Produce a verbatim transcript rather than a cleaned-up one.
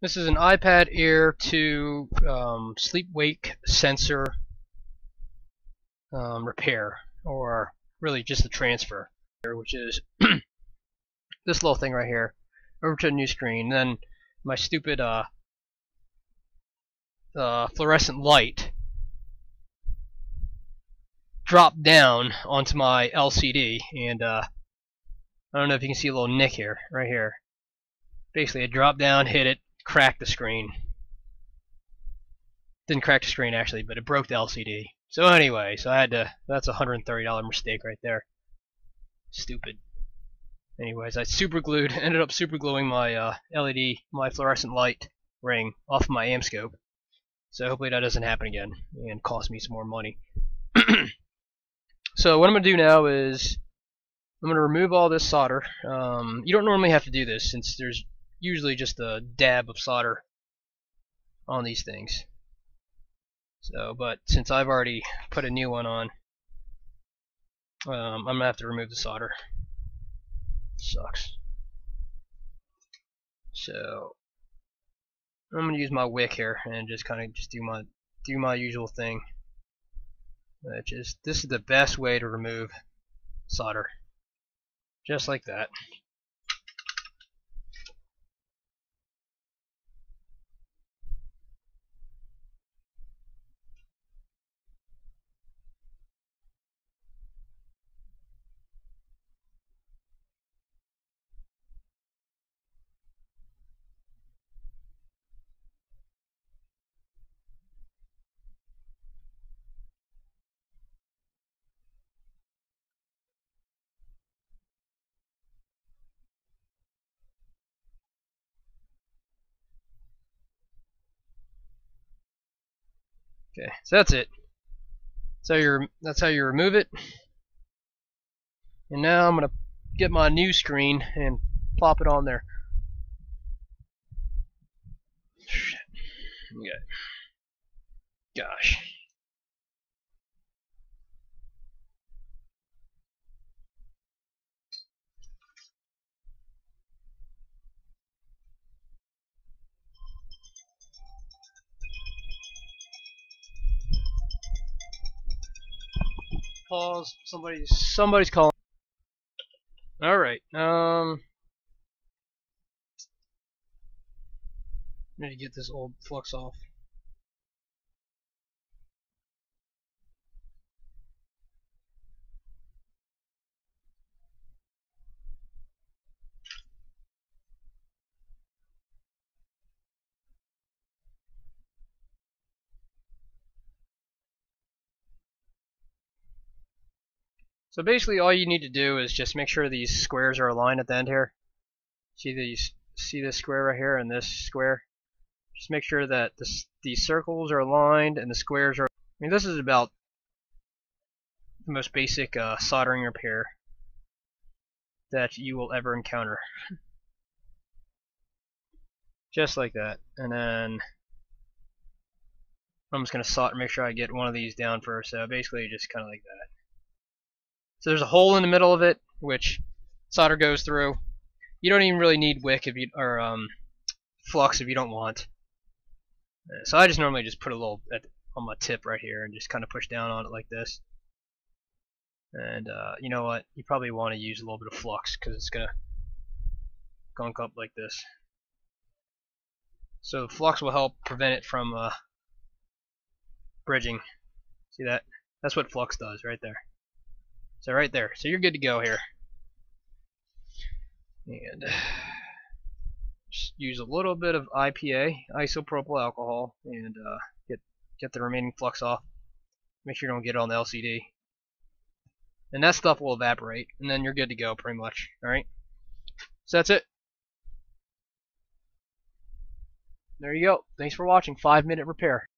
This is an iPad Air two um, sleep-wake sensor um, repair, or really just the transfer, which is this little thing right here over to a new screen. And then my stupid uh, uh, fluorescent light dropped down onto my L C D, and uh, I don't know if you can see a little nick here, right here. Basically, it dropped down, hit it, cracked the screen. Didn't crack the screen actually, but it broke the L C D. So anyway, so I had to, that's a one hundred thirty dollar mistake right there. Stupid. Anyways, I super glued, ended up super gluing my uh, L E D, my fluorescent light ring off my AmScope. So hopefully that doesn't happen again and cost me some more money. So what I'm going to do now is I'm going to remove all this solder. Um, you don't normally have to do this since there's usually just a dab of solder on these things. So, but since I've already put a new one on, um, I'm gonna have to remove the solder. Sucks. So I'm gonna use my wick here and just kind of just do my do my usual thing, which is this is the best way to remove solder, just like that. Okay, so that's it. So you're that's how you remove it. And now I'm gonna get my new screen and plop it on there. Shit. Okay. Gosh. Pause. Somebody, somebody's calling. All right. Um, I need to get this old flux off. So basically all you need to do is just make sure these squares are aligned at the end here. See these, see this square right here and this square? Just make sure that this, these circles are aligned and the squares are... I mean, this is about the most basic uh, soldering repair that you will ever encounter. Just like that. And then I'm just going to solder, make sure I get one of these down first. So basically just kind of like that. So there's a hole in the middle of it, which solder goes through. You don't even really need wick if you or um, flux if you don't want. So I just normally just put a little at, on my tip right here and just kind of push down on it like this. And uh, you know what? You probably want to use a little bit of flux because it's gonna gunk up like this. So the flux will help prevent it from uh, bridging. See that? That's what flux does right there. So right there, so you're good to go here. And just use a little bit of I P A, isopropyl alcohol, and uh, get get the remaining flux off. Make sure you don't get it on the L C D. And that stuff will evaporate, and then you're good to go pretty much. Alright? So that's it. There you go. Thanks for watching. Five minute repair.